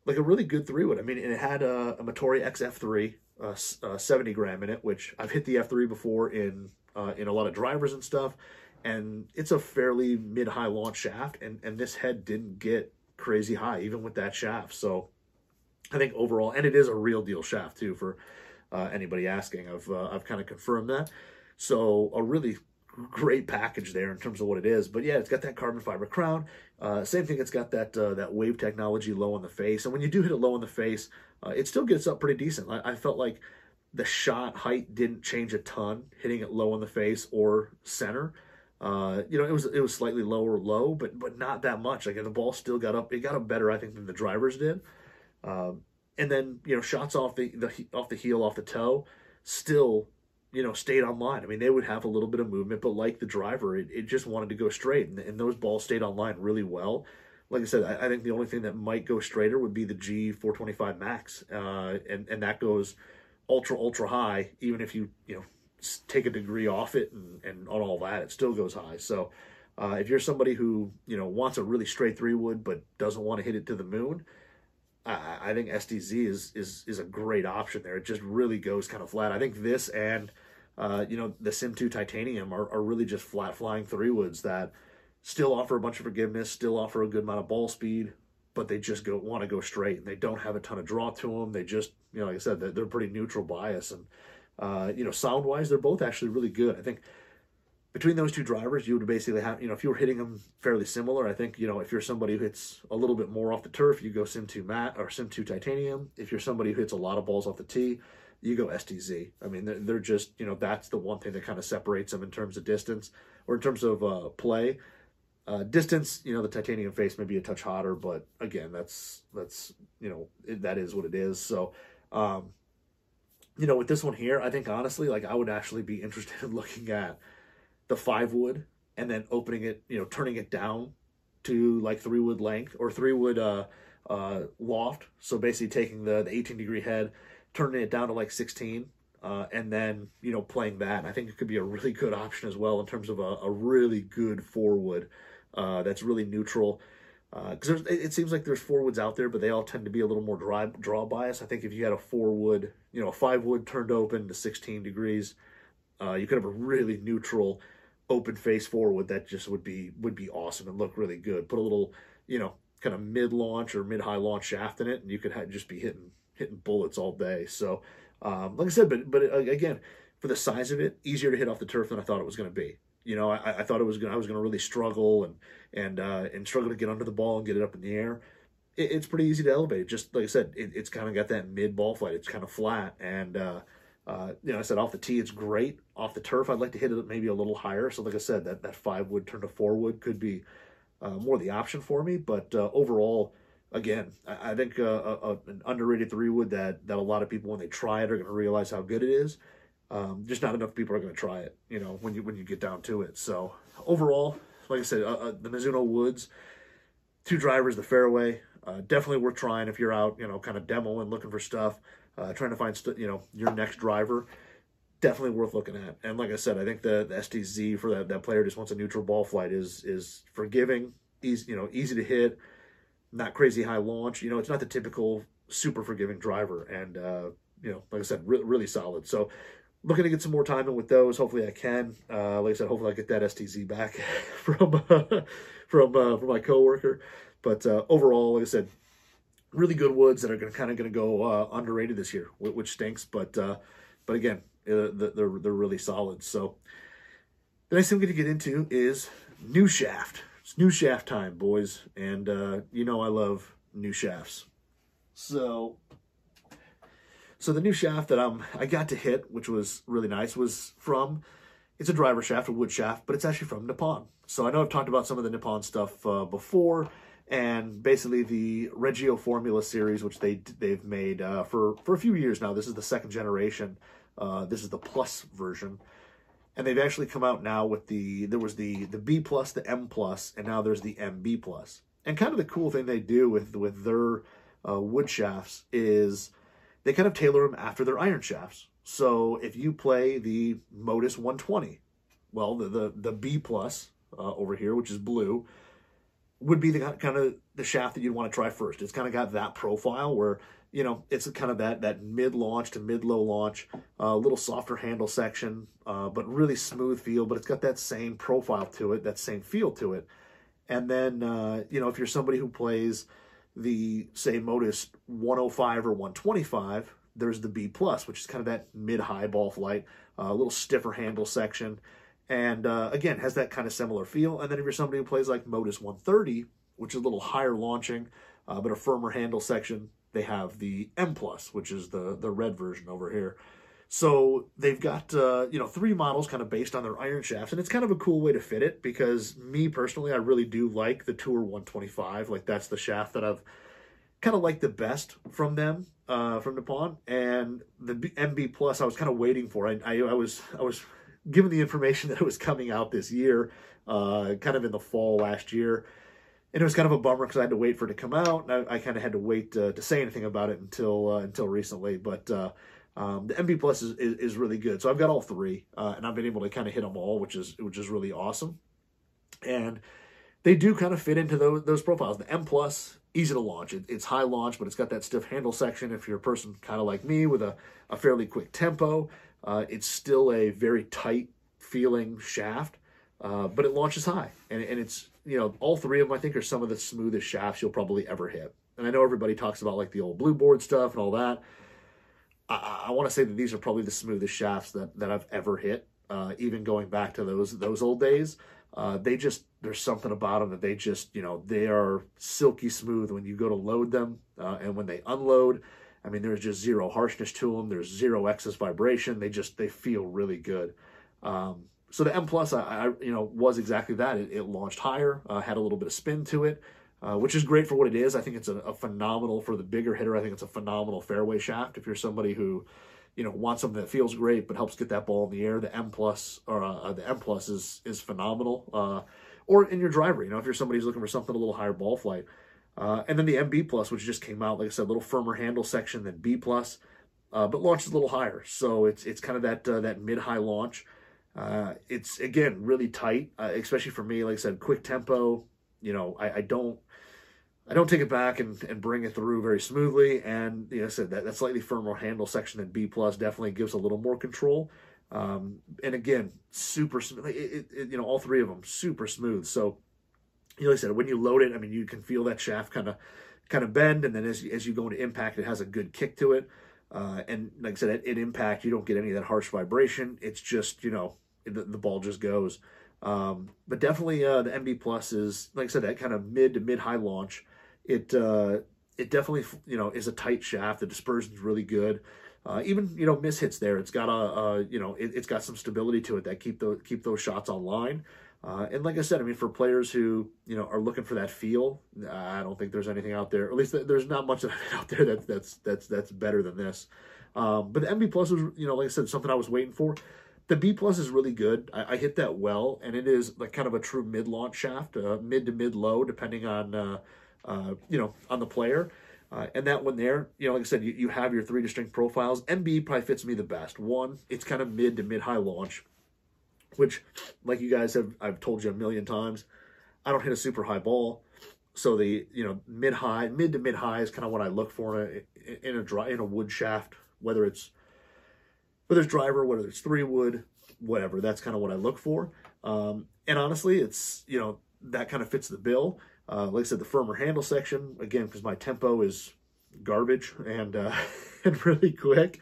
like a really good three wood. I mean, and it had a, a Matori X F three, uh, uh, seventy gram in it, which I've hit the F three before in, uh, in a lot of drivers and stuff. And it's a fairly mid high launch shaft. And, and this head didn't get crazy high, even with that shaft. So I think overall, and it is a real deal shaft too, for, Uh, anybody asking, I've uh, I've kind of confirmed that. So a really great package there in terms of what it is. But yeah, it's got that carbon fiber crown. Uh, same thing, it's got that uh, that wave technology low on the face. And when you do hit it low on the face, uh, it still gets up pretty decent. I, I felt like the shot height didn't change a ton hitting it low on the face or center. Uh, you know, it was it was slightly lower low, but but not that much. Like, the ball still got up. It got up better, I think, than the drivers did. Um, And then, you know, shots off the, the off the heel, off the toe, still, you know, stayed online. I mean, they would have a little bit of movement, but like the driver, it, it just wanted to go straight. And, and those balls stayed online really well. Like I said, I, I think the only thing that might go straighter would be the G four twenty-five Max. Uh, and, and that goes ultra, ultra high, even if you, you know, take a degree off it and, and on all that, it still goes high. So uh, if you're somebody who, you know, wants a really straight three wood but doesn't want to hit it to the moon, I think S T Z is, is, is a great option there. It just really goes kind of flat. I think this and, uh, you know, the Sim two Titanium are, are really just flat flying three woods that still offer a bunch of forgiveness, still offer a good amount of ball speed, but they just go, want to go straight, and they don't have a ton of draw to them. They just, you know, like I said, they're, they're pretty neutral bias. And, uh, you know, sound wise, they're both actually really good. I think between those two drivers, you would basically have, you know, if you were hitting them fairly similar, I think, you know, if you're somebody who hits a little bit more off the turf, you go Sim two Matt or Sim two Titanium. If you're somebody who hits a lot of balls off the tee, you go S T Z. I mean, they're, they're just, you know, that's the one thing that kind of separates them in terms of distance or in terms of uh, play. Uh, distance, you know, the Titanium face may be a touch hotter, but again, that's, that's you know, it, that is what it is. So Um, you know, with this one here, I think honestly, like I would actually be interested in looking at the five wood and then opening it, you know, turning it down to like three wood length or three wood uh, uh, loft. So basically taking the, the eighteen degree head, turning it down to like sixteen, uh, and then, you know, playing that. I think it could be a really good option as well in terms of a, a really good four wood uh, that's really neutral. Because uh, it seems like there's four woods out there, but they all tend to be a little more dry, draw bias. I think if you had a four wood, you know, a five wood turned open to sixteen degrees, uh, you could have a really neutral open face four wood that just would be would be awesome and look really good. Put a little, you know, kind of mid launch or mid high launch shaft in it, and you could ha just be hitting hitting bullets all day. So, um, like I said, but but it, again, for the size of it, easier to hit off the turf than I thought it was going to be. You know, I, I thought it was gonna, I was going to really struggle and and uh, and struggle to get under the ball and get it up in the air. It, it's pretty easy to elevate. Just like I said, it, it's kind of got that mid ball flight. It's kind of flat, and uh, uh, you know, I said off the tee, it's great. Off the turf, I'd like to hit it maybe a little higher. So like I said, that that five wood turn to four wood could be uh, more the option for me. But uh, overall, again, I, I think uh, a, a, an underrated three wood that that a lot of people when they try it are going to realize how good it is. Um, just not enough people are going to try it, you know, when you when you get down to it. So overall, like I said, uh, uh, the Mizuno Woods, two drivers, the fairway, uh, definitely worth trying if you're out, you know, kind of demoing, looking for stuff, uh, trying to find, st you know, your next driver. Definitely worth looking at. And like I said, I think the, the S T Z for that, that player who just wants a neutral ball flight is is forgiving, easy, you know, easy to hit, not crazy high launch. You know, it's not the typical super forgiving driver. And, uh, you know, like I said, re really solid. So looking to get some more time in with those. Hopefully I can. Uh, like I said, hopefully I get that S T Z back from uh, from uh, from my coworker. But uh, overall, like I said, really good woods that are going kind of going to go uh, underrated this year, which stinks. But uh, but again, uh, they're they're really solid. So the next thing we're going to get into is new shaft. It's new shaft time, boys, and uh, you know I love new shafts. So. So the new shaft that I'm, I got to hit, which was really nice, was from, it's a driver shaft, a wood shaft, but it's actually from Nippon. So I know I've talked about some of the Nippon stuff uh, before, and basically the Regio Formula series, which they, they've made uh, for, for a few years now. This is the second generation. Uh, this is the plus version. And they've actually come out now with the, there was the, the B plus, the M plus, and now there's the M B plus. And kind of the cool thing they do with, with their uh, wood shafts is they kind of tailor them after their iron shafts. So if you play the Modus one twenty, well, the the, the B plus, uh, over here, which is blue, would be the kind of the shaft that you'd want to try first. It's kind of got that profile where, you know, it's kind of that, that mid-launch to mid-low launch, a uh, little softer handle section, uh, but really smooth feel, but it's got that same profile to it, that same feel to it. And then, uh, you know, if you're somebody who plays the, say, Modus one oh five or one twenty-five, there's the B plus, which is kind of that mid-high ball flight, a uh, little stiffer handle section, and uh, again, has that kind of similar feel. And then if you're somebody who plays like Modus one thirty, which is a little higher launching, uh, but a firmer handle section, they have the M plus, which is the, the red version over here. So they've got, uh, you know, three models kind of based on their iron shafts, and it's kind of a cool way to fit it because me personally, I really do like the Tour one twenty-five. Like that's the shaft that I've kind of liked the best from them, uh, from Nippon, and the M B plus I was kind of waiting for. I, I, I was I was given the information that it was coming out this year, uh, kind of in the fall last year. And it was kind of a bummer because I had to wait for it to come out, and I, I kind of had to wait uh, to say anything about it until, uh, until recently, but uh, Um, the M B plus is, is, is really good. So I've got all three, uh, and I've been able to kind of hit them all, which is, which is really awesome. And they do kind of fit into those, those profiles. The M plus, easy to launch. It, it's high launch, but it's got that stiff handle section. If you're a person kind of like me with a, a fairly quick tempo, uh, it's still a very tight feeling shaft, uh, but it launches high. And, and it's, you know, all three of them I think are some of the smoothest shafts you'll probably ever hit. And I know everybody talks about like the old blue board stuff and all that. I, I want to say that these are probably the smoothest shafts that, that I've ever hit, uh, even going back to those those old days. Uh, they just, there's something about them that they just, you know, they are silky smooth when you go to load them, uh, and when they unload. I mean, there's just zero harshness to them. There's zero excess vibration. They just, they feel really good. Um, so the M plus, I, I you know, was exactly that. It, it launched higher, uh, had a little bit of spin to it. uh, which is great for what it is. I think it's a, a phenomenal, for the bigger hitter, I think it's a phenomenal fairway shaft. If you're somebody who, you know, wants something that feels great but helps get that ball in the air, the M plus, or uh, the M plus is, is phenomenal. Uh, or in your driver, you know, if you're somebody who's looking for something a little higher ball flight. Uh, and then the M B plus, which just came out, like I said, a little firmer handle section than B plus, uh, but launched a little higher. So it's it's kind of that uh, that mid-high launch. Uh, it's, again, really tight, uh, especially for me. Like I said, quick tempo. You know, I, I don't I don't take it back and, and bring it through very smoothly. And, you know, I said, that, that slightly firmer handle section than B plus definitely gives a little more control. Um, and, again, super smooth. It, it, you know, all three of them, super smooth. So, you know, like I said, when you load it, I mean, you can feel that shaft kind of kind of bend, and then as, as you go into impact, it has a good kick to it. Uh, and like I said, at, at impact, you don't get any of that harsh vibration. It's just, you know, the, the ball just goes. Um, but definitely uh, the M B plus is, like I said, that kind of mid to mid-high launch. It uh, it definitely, you know, is a tight shaft. The dispersion is really good. Uh, even, you know, mishits there. It's got, a, a you know, it, it's got some stability to it that keep, the, keep those shots online. Uh, and like I said, I mean, for players who, you know, are looking for that feel, I don't think there's anything out there, or at least there's not much out there that, that's that's that's better than this. Um, but the M B plus was, you know, like I said, something I was waiting for. The B plus is really good. I, I hit that well, and it is like kind of a true mid-launch shaft, uh, mid to mid-low, depending on, uh, uh, you know, on the player. Uh, and that one there, you know, like I said, you, you have your three distinct profiles. M B probably fits me the best. One, it's kind of mid to mid-high launch, which, like you guys have, I've told you a million times, I don't hit a super high ball. So the, you know, mid-high, mid to mid-high is kind of what I look for in a, in a dry, in a wood shaft, whether it's, whether it's driver, whether it's three wood, whatever, that's kind of what I look for. Um, and honestly, it's, you know, that kind of fits the bill. Uh, like I said, the firmer handle section, again, because my tempo is garbage and, uh, and really quick.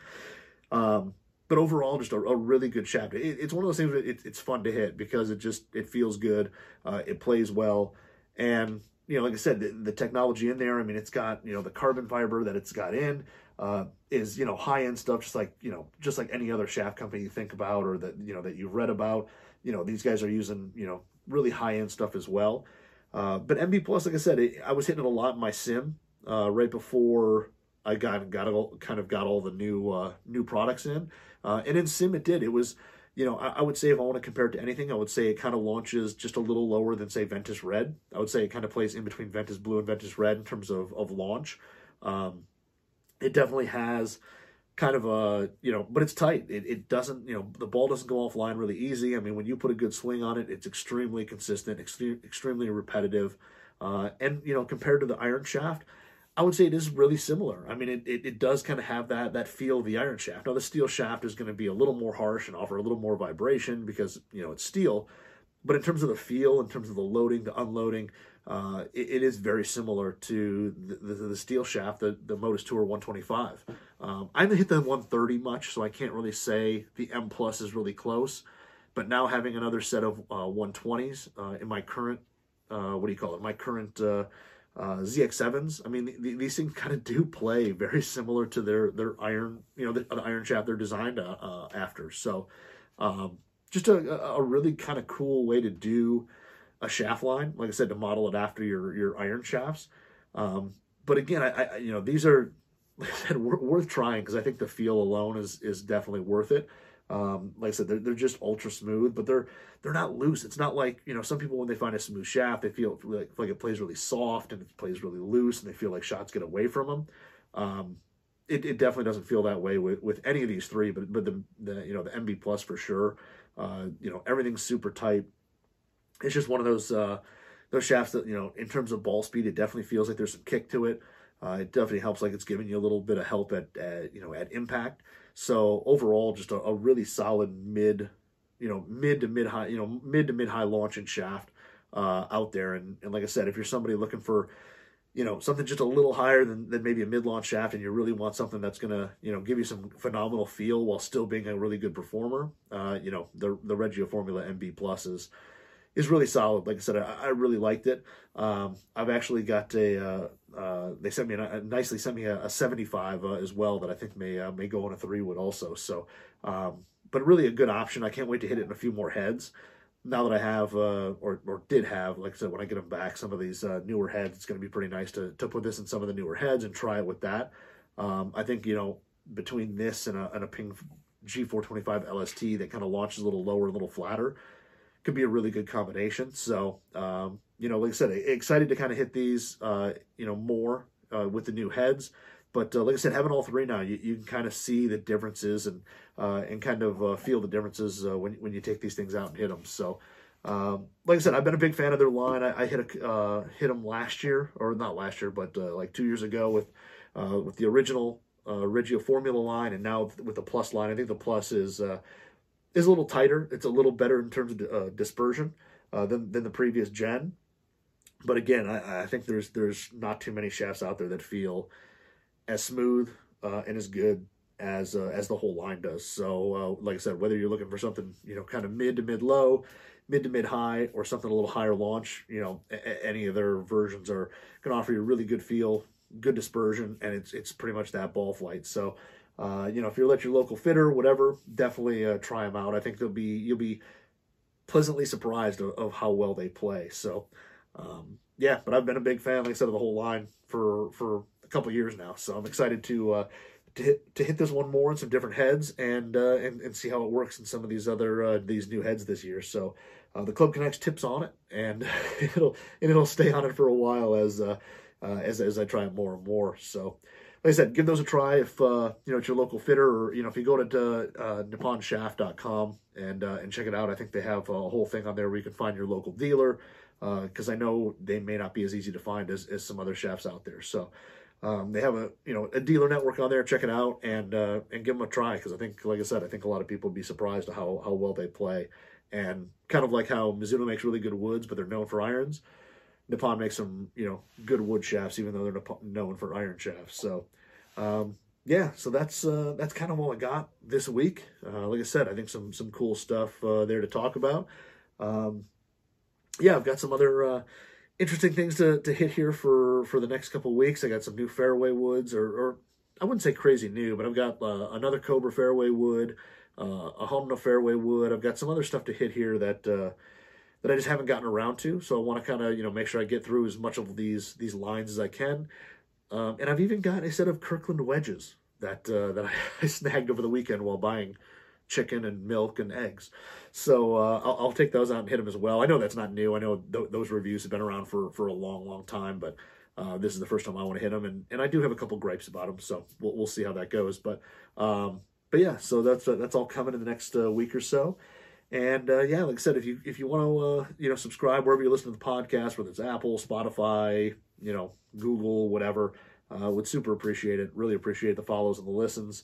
Um, But overall, just a, a really good shaft. It, it's one of those things that it, it's fun to hit because it just, it feels good. Uh, it plays well. And, you know, like I said, the, the technology in there, I mean, it's got, you know, the carbon fiber that it's got in uh, is, you know, high-end stuff, just like, you know, just like any other shaft company you think about or that, you know, that you've read about. You know, these guys are using, you know, really high-end stuff as well. Uh, but M B plus, like I said, it, I was hitting it a lot in my sim uh, right before I got, got all, kind of got all the new uh, new products in. Uh, and in sim, it did. It was, you know, I, I would say if I want to compare it to anything, I would say it kind of launches just a little lower than, say, Ventus Red. I would say it kind of plays in between Ventus Blue and Ventus Red in terms of, of launch. Um, it definitely has kind of a, you know, but it's tight. It, it doesn't, you know, the ball doesn't go offline really easy. I mean, when you put a good swing on it, it's extremely consistent, extre extremely repetitive. Uh, and, you know, compared to the iron shaft, I would say it is really similar. I mean, it, it, it does kind of have that, that feel of the iron shaft. Now, the steel shaft is going to be a little more harsh and offer a little more vibration because, you know, it's steel. But in terms of the feel, in terms of the loading, the unloading, uh, it, it is very similar to the, the, the steel shaft, the, the Modus Tour one twenty-five. Um, I haven't hit the one thirty much, so I can't really say the M plus is really close. But now having another set of uh, one twenties uh, in my current, uh, what do you call it, my current... Uh, Uh, Z X sevens, I mean, th th these things kind of do play very similar to their, their iron, you know, the, the iron shaft they're designed uh, uh, after. So um, just a, a really kind of cool way to do a shaft line, like I said, to model it after your, your iron shafts. Um, but again, I, I, you know, these are, like I said, worth trying because I think the feel alone is, is definitely worth it. Um, like I said, they're, they're just ultra smooth, but they're, they're not loose. It's not like, you know, some people, when they find a smooth shaft, they feel like, feel like it plays really soft and it plays really loose and they feel like shots get away from them. Um, it, it definitely doesn't feel that way with, with any of these three, but, but the, the, you know, the M B plus for sure, uh, you know, everything's super tight. It's just one of those, uh, those shafts that, you know, in terms of ball speed, it definitely feels like there's some kick to it. Uh, it definitely helps, like it's giving you a little bit of help at, at you know, at impact. So overall, just a, a really solid mid, you know, mid to mid high, you know, mid to mid high launch and shaft uh, out there. And, and like I said, if you're somebody looking for, you know, something just a little higher than, than maybe a mid launch shaft, and you really want something that's going to, you know, give you some phenomenal feel while still being a really good performer, uh, you know, the the Regio Formula M B plus is, is really solid. Like I said, I, I really liked it. Um, I've actually got a. Uh, Uh, they sent me a, a nicely sent me a, a seventy-five uh, as well that I think may uh, may go on a three wood also. So, um, but really a good option. I can't wait to hit it in a few more heads. now that I have, uh, or, or did have, like I said, when I get them back, some of these uh, newer heads, it's going to be pretty nice to, to put this in some of the newer heads and try it with that. Um, I think, you know, between this and a, and a Ping G four twenty-five L S T that kind of launches a little lower, a little flatter, could be a really good combination. So, um, you know, like I said, excited to kind of hit these, uh, you know, more uh, with the new heads. But uh, like I said, having all three now, you, you can kind of see the differences and uh, and kind of uh, feel the differences uh, when, when you take these things out and hit them. So, um, like I said, I've been a big fan of their line. I, I hit a, uh, hit them last year, or not last year, but uh, like two years ago with uh, with the original uh, Regio Formula line, and now with the Plus line. I think the Plus is uh, is a little tighter. It's a little better in terms of uh, dispersion uh, than than the previous gen. But again, I, I think there's there's not too many shafts out there that feel as smooth uh, and as good as uh, as the whole line does. So, uh, like I said, whether you're looking for something, you know, kind of mid to mid low, mid to mid high, or something a little higher launch, you know, a any of their versions are going to offer you a really good feel, good dispersion, and it's it's pretty much that ball flight. So, uh, you know, if you're at your local fitter, whatever, definitely uh, try them out. I think they'll be you'll be pleasantly surprised of, of how well they play. So, um, yeah, but I've been a big fan, like I said, of the whole line for for. couple years now, so I'm excited to uh to hit to hit this one more in some different heads and uh and, and see how it works in some of these other uh these new heads this year. So uh the Club Connects tips on it, and it'll and it'll stay on it for a while as uh, uh as as I try it more and more. So like I said, give those a try if uh you know it's your local fitter, or you know if you go to uh, uh nippon shaft dot com and uh and check it out. I think they have a whole thing on there where you can find your local dealer, uh because I know they may not be as easy to find as, as some other shafts out there. So Um, they have a, you know, a dealer network on there. Check it out and, uh, and give them a try. Cause I think, like I said, I think a lot of people would be surprised at how, how well they play. And kind of like how Mizuno makes really good woods, but they're known for irons, Nippon makes some, you know, good wood shafts, even though they're known for iron shafts. So, um, yeah, so that's, uh, that's kind of all I got this week. Uh, like I said, I think some, some cool stuff, uh, there to talk about. Um, yeah, I've got some other, uh, interesting things to, to hit here for, for the next couple of weeks. I got some new fairway woods, or, or I wouldn't say crazy new, but I've got uh, another Cobra fairway wood, uh, a Homna fairway wood. I've got some other stuff to hit here that uh, that I just haven't gotten around to. So I want to kind of you know make sure I get through as much of these these lines as I can. Um, and I've even got a set of Kirkland wedges that uh, that I, I snagged over the weekend while buying chicken and milk and eggs. So uh, I'll, I'll take those out and hit them as well. I know that's not new. I know th those reviews have been around for, for a long, long time, but uh, this is the first time I want to hit them. And, and I do have a couple gripes about them, so we'll, we'll see how that goes. But um, but yeah, so that's uh, that's all coming in the next uh, week or so. And uh, yeah, like I said, if you if you want to uh, you know subscribe wherever you listen to the podcast, whether it's Apple, Spotify, you know Google, whatever, uh, would super appreciate it. Really appreciate the follows and the listens.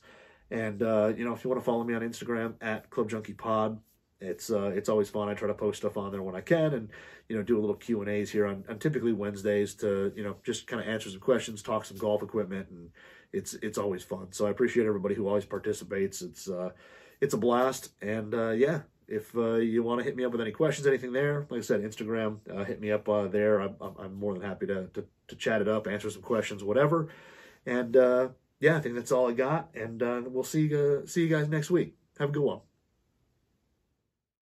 And, uh, you know, if you want to follow me on Instagram at Club Junkie Pod, it's, uh, it's always fun. I try to post stuff on there when I can and, you know, do a little Q and A's here on, on typically Wednesdays to, you know, just kind of answer some questions, talk some golf equipment, and it's, it's always fun. So I appreciate everybody who always participates. It's, uh, it's a blast. And, uh, yeah, if, uh, you want to hit me up with any questions, anything there, like I said, Instagram, uh, hit me up, uh, there. I'm, I'm more than happy to, to, to chat it up, answer some questions, whatever. And, uh, yeah, I think that's all I got, and uh, we'll see, uh, see you guys next week. Have a good one.